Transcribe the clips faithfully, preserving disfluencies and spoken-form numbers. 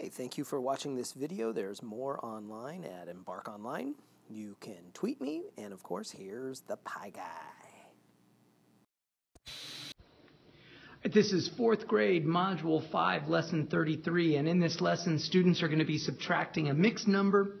Hey, thank you for watching this video. There's more online at EMBARC Online. You can tweet me, and of course, here's the Pie Guy. This is fourth grade, Module five, Lesson thirty-three, and in this lesson, students are going to be subtracting a mixed number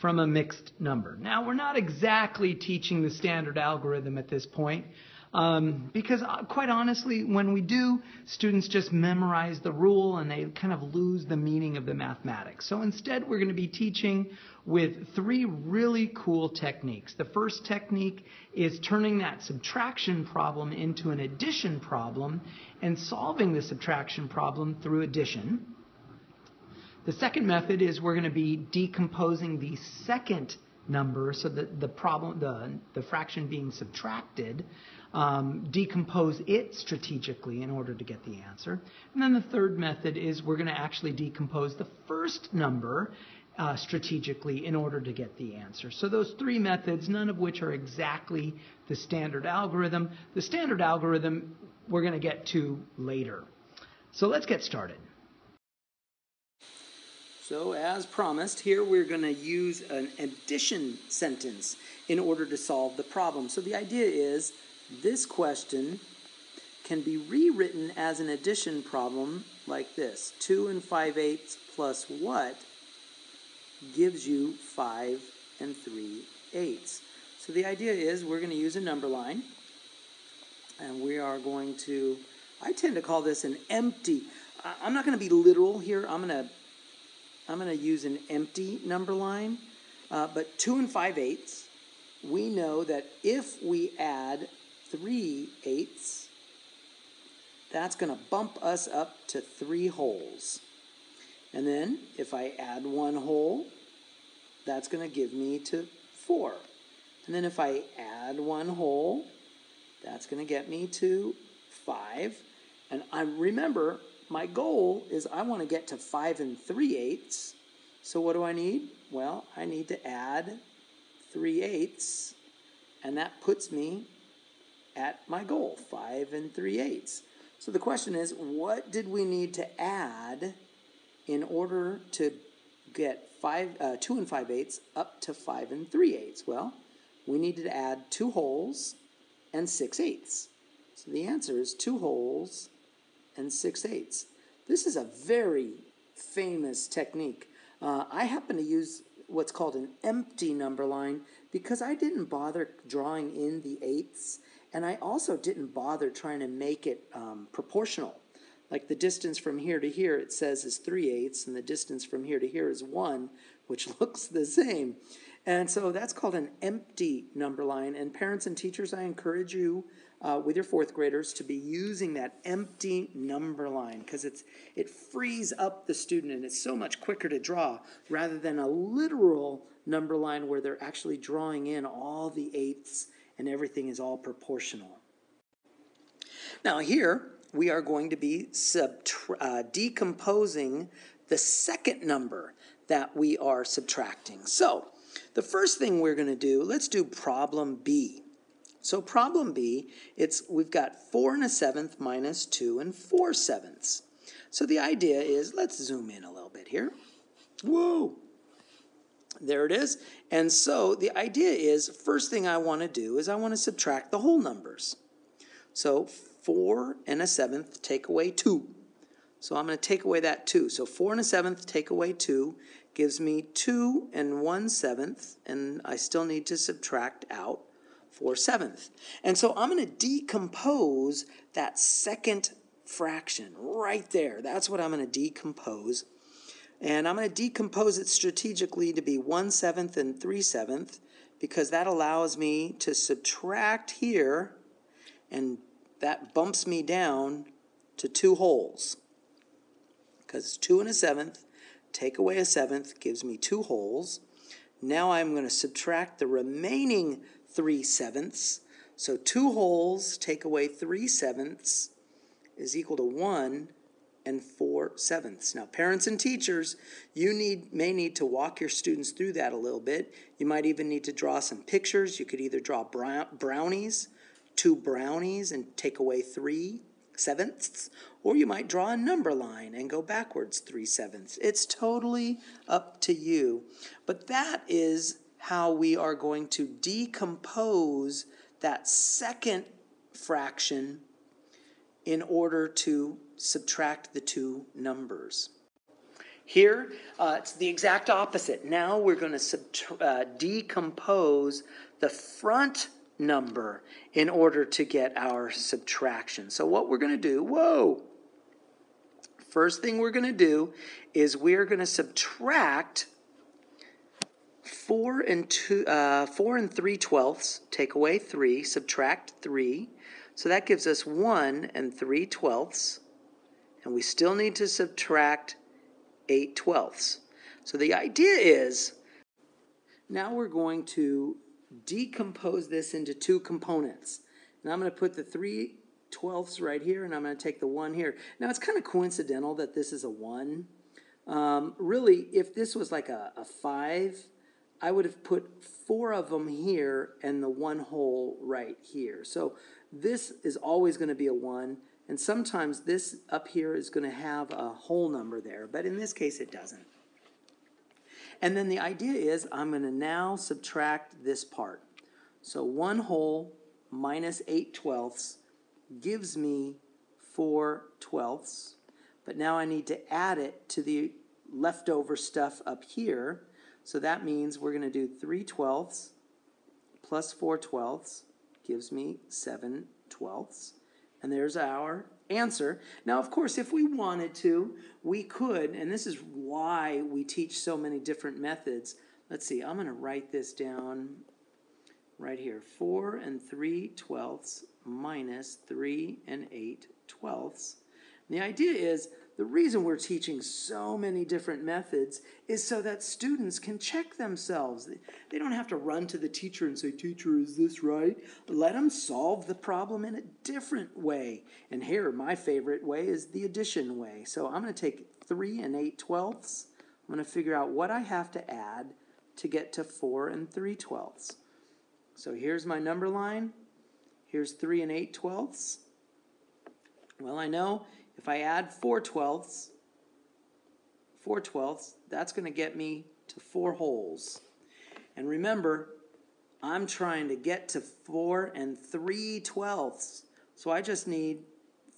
from a mixed number. Now, we're not exactly teaching the standard algorithm at this point, Um, because uh, quite honestly, when we do, students just memorize the rule and they kind of lose the meaning of the mathematics. So instead, we're going to be teaching with three really cool techniques. The first technique is turning that subtraction problem into an addition problem and solving the subtraction problem through addition. The second method is we're going to be decomposing the second number, so that the problem, the, the fraction being subtracted, um, decompose it strategically in order to get the answer. And then the third method is we're going to actually decompose the first number uh, strategically in order to get the answer. So those three methods, none of which are exactly the standard algorithm. The standard algorithm we're going to get to later. So let's get started. So as promised, here we're going to use an addition sentence in order to solve the problem. So the idea is this question can be rewritten as an addition problem like this. two and five eighths plus what gives you five and three eighths? So the idea is we're going to use a number line, and we are going to, I tend to call this an empty. I'm not going to be literal here. I'm going to I'm going to use an empty number line, uh, but two and five eighths, we know that if we add three eighths, that's going to bump us up to three wholes. And then if I add one whole, that's going to give me to four. And then if I add one whole, that's going to get me to five. And I remember, my goal is I want to get to five and three eighths, so what do I need? Well, I need to add three eighths, and that puts me at my goal, five and three eighths. So the question is, what did we need to add in order to get five, uh, two and five eighths up to five and three eighths? Well, we needed to add two wholes and six eighths. So the answer is two wholes and six eighths. This is a very famous technique. Uh, I happen to use what's called an empty number line because I didn't bother drawing in the eighths, and I also didn't bother trying to make it um, proportional. Like the distance from here to here, it says is three eighths, and the distance from here to here is one, which looks the same. And so that's called an empty number line. And parents and teachers, I encourage you Uh, with your fourth graders to be using that empty number line, because it's it frees up the student and it's so much quicker to draw rather than a literal number line where they're actually drawing in all the eighths and everything is all proportional. Now here we are going to be subtra- uh, decomposing the second number that we are subtracting. So the first thing we're going to do, let's do problem B. So problem B, it's we've got four and a seventh minus two and four sevenths. So the idea is, let's zoom in a little bit here. Whoa! There it is. And so the idea is, first thing I want to do is I want to subtract the whole numbers. So four and a seventh take away two. So I'm going to take away that two. So four and a seventh take away two gives me two and one seventh, and I still need to subtract out four sevenths. And so I'm going to decompose that second fraction right there. That's what I'm going to decompose. And I'm going to decompose it strategically to be one seventh and three sevenths, because that allows me to subtract here, and that bumps me down to two wholes. Because two and a seventh, take away a seventh, gives me two wholes. Now I'm going to subtract the remaining three sevenths. So two wholes take away three sevenths is equal to one and four sevenths. Now parents and teachers, you need may need to walk your students through that a little bit. You might even need to draw some pictures. You could either draw brownies, two brownies and take away three sevenths, or you might draw a number line and go backwards three sevenths. It's totally up to you. But that is how we are going to decompose that second fraction in order to subtract the two numbers. Here, uh, it's the exact opposite. Now we're going to uh, decompose the front number in order to get our subtraction. So what we're going to do, whoa, first thing we're going to do is we're going to subtract four and two, uh, four and three twelfths, take away three, subtract three. So that gives us one and three twelfths, and we still need to subtract eight twelfths. So the idea is now we're going to decompose this into two components. And I'm going to put the three twelfths right here, and I'm going to take the one here. Now, it's kind of coincidental that this is a one. Um, really, if this was like a, a five, I would have put four of them here and the one whole right here. So this is always going to be a one. And sometimes this up here is going to have a whole number there, but in this case it doesn't. And then the idea is I'm going to now subtract this part. So one whole minus eight twelfths gives me four twelfths. But now I need to add it to the leftover stuff up here. So that means we're going to do three twelfths plus four twelfths gives me seven twelfths. And there's our answer. Now, of course, if we wanted to, we could, and this is why we teach so many different methods. Let's see, I'm going to write this down right here. four and three twelfths minus three and eight twelfths. And the idea is the reason we're teaching so many different methods is so that students can check themselves. They don't have to run to the teacher and say, "Teacher, is this right?" Let them solve the problem in a different way. And here, my favorite way is the addition way. So I'm going to take three and eight twelfths. I'm going to figure out what I have to add to get to four and three twelfths. So here's my number line. Here's three and eight twelfths. Well, I know if I add four twelfths, four twelfths, that's going to get me to four wholes. And remember, I'm trying to get to four and three twelfths. So I just need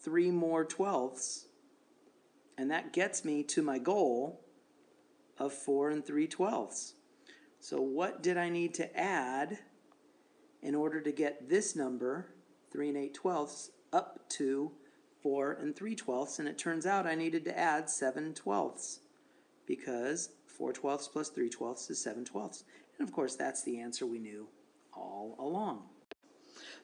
three more twelfths. And that gets me to my goal of four and three twelfths. So what did I need to add in order to get this number, three and eight twelfths, up to four and three twelfths? And it turns out I needed to add seven twelfths, because four twelfths plus three twelfths is seven twelfths. And of course, that's the answer we knew all along.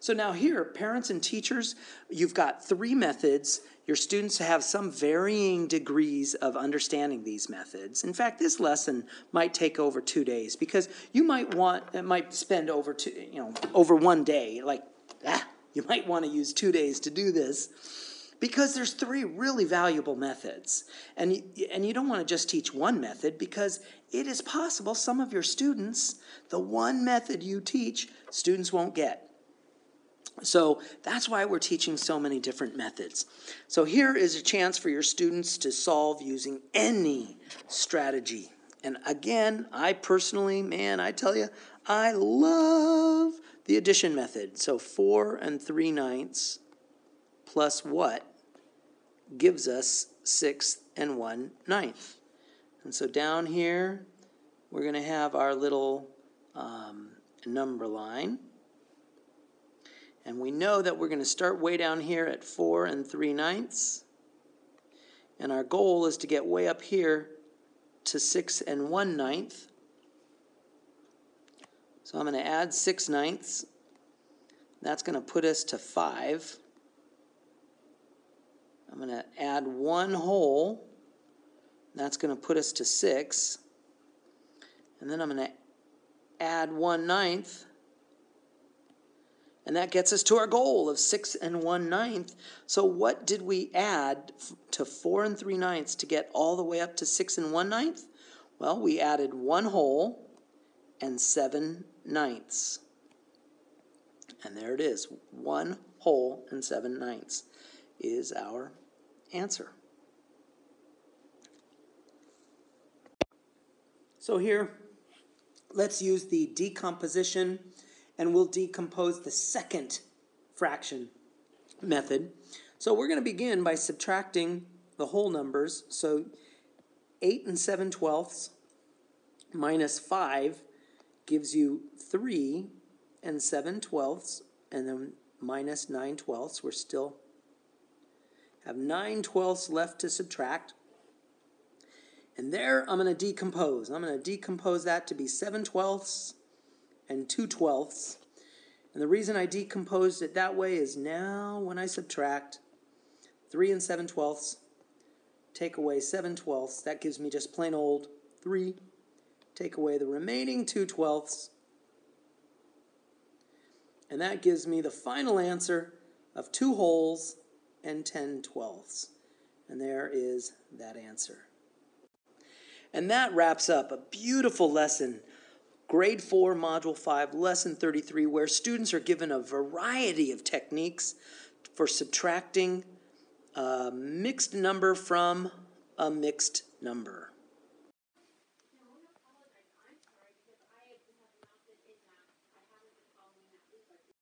So now here, parents and teachers, you've got three methods. Your students have some varying degrees of understanding these methods. In fact, this lesson might take over two days, because you might want, it might spend over two, you know, over one day. Like, ah, you might want to use two days to do this, because there's three really valuable methods. And, and you don't want to just teach one method, because it is possible some of your students, the one method you teach, students won't get. So that's why we're teaching so many different methods. So here is a chance for your students to solve using any strategy. And again, I personally, man, I tell you, I love the addition method. So four and three ninths plus what gives us six and one ninth. And so down here, we're going to have our little um, number line. And we know that we're going to start way down here at four and three ninths. And our goal is to get way up here to six and one ninth. So I'm going to add six ninths. That's going to put us to five. I'm going to add one whole. That's going to put us to six. And then I'm going to add one ninth. And that gets us to our goal of six and one ninth. So what did we add to four and three ninths to get all the way up to six and one ninth? Well, we added one whole and seven ninths. And there it is, one whole and seven ninths. is our answer. So here, let's use the decomposition, and we'll decompose the second fraction method. So we're going to begin by subtracting the whole numbers. So eight and seven twelfths minus five gives you three and seven twelfths, and then minus nine twelfths. We're still have nine twelfths left to subtract. And there I'm going to decompose. I'm going to decompose that to be seven twelfths and two twelfths. And the reason I decomposed it that way is now when I subtract three and seven twelfths, take away seven twelfths, that gives me just plain old three. Take away the remaining two twelfths. And that gives me the final answer of two wholes and ten twelfths. And there is that answer. And that wraps up a beautiful lesson, Grade four, Module five, Lesson thirty-three, where students are given a variety of techniques for subtracting a mixed number from a mixed number.